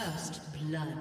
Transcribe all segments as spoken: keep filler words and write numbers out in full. First blood.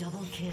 Double kill.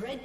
Red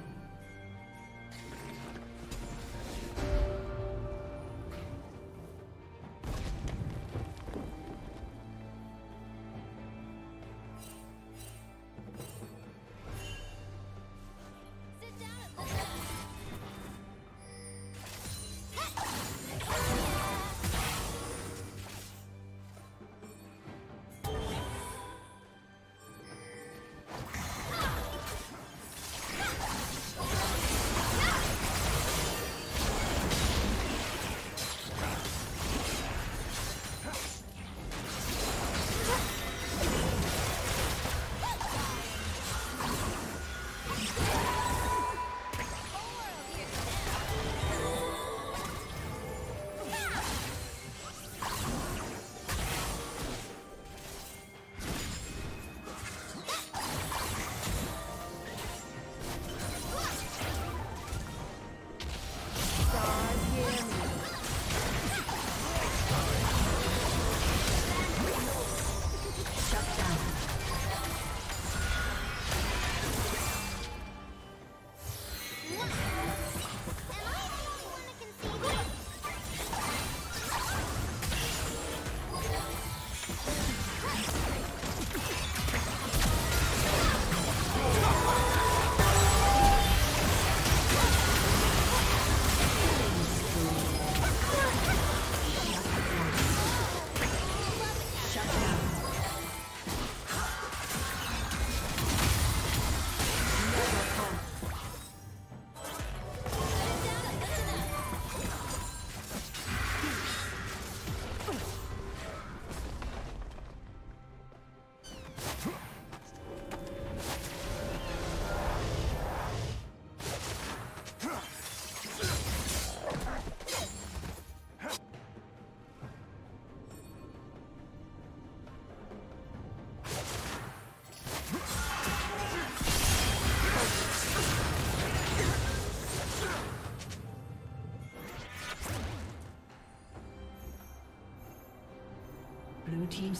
Blue team's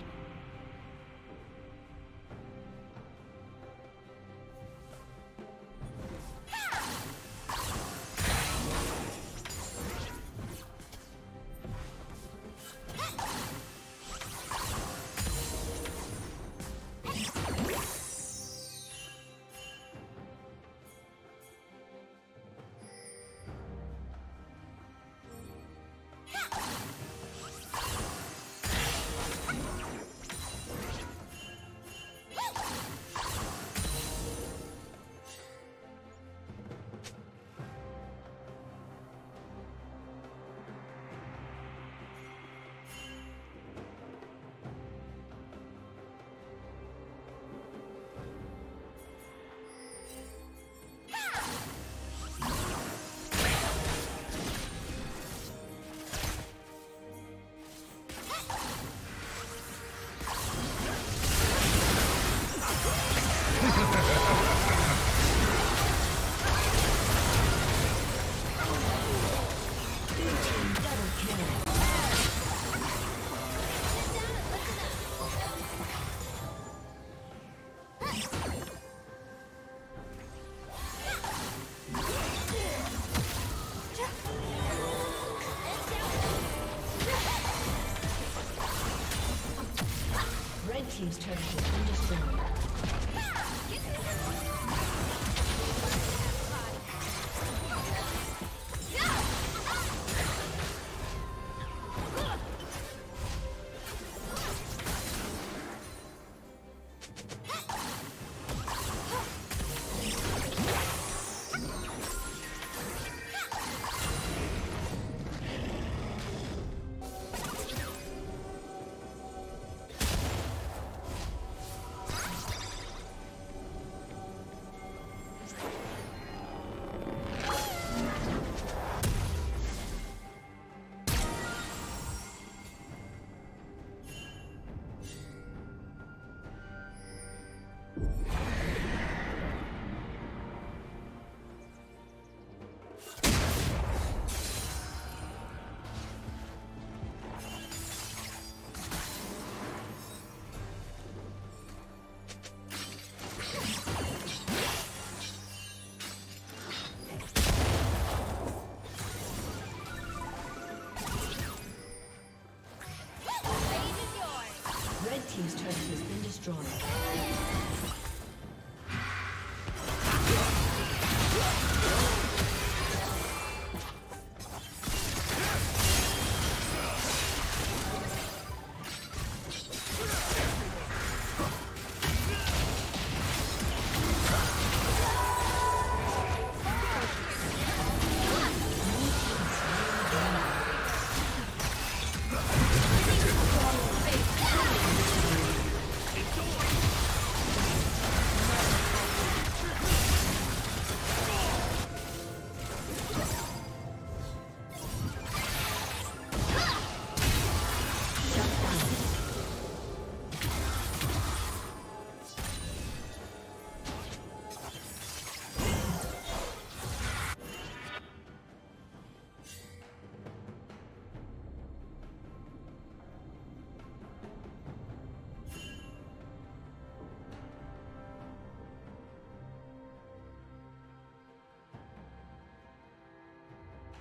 Team's turret has been destroyed.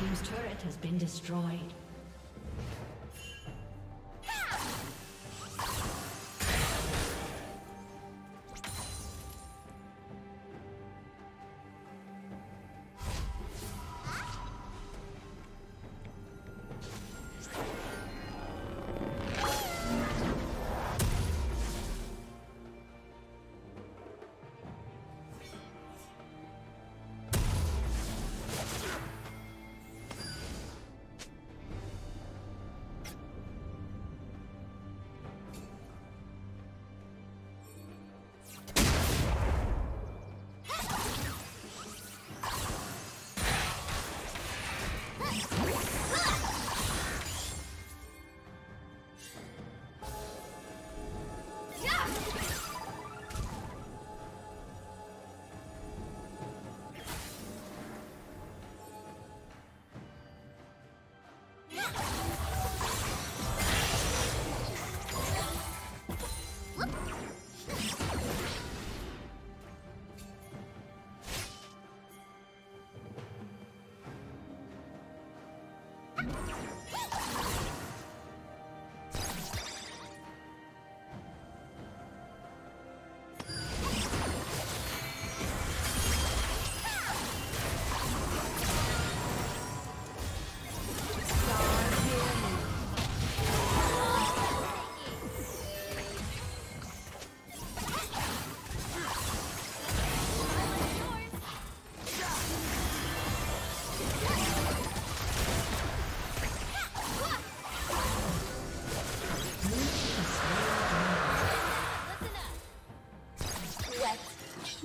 Team's turret has been destroyed.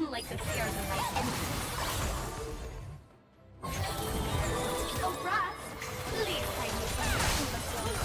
Like the stairs of my entrance. So Brass, please take me back to the floor.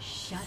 Shut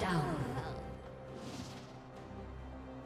down. Down.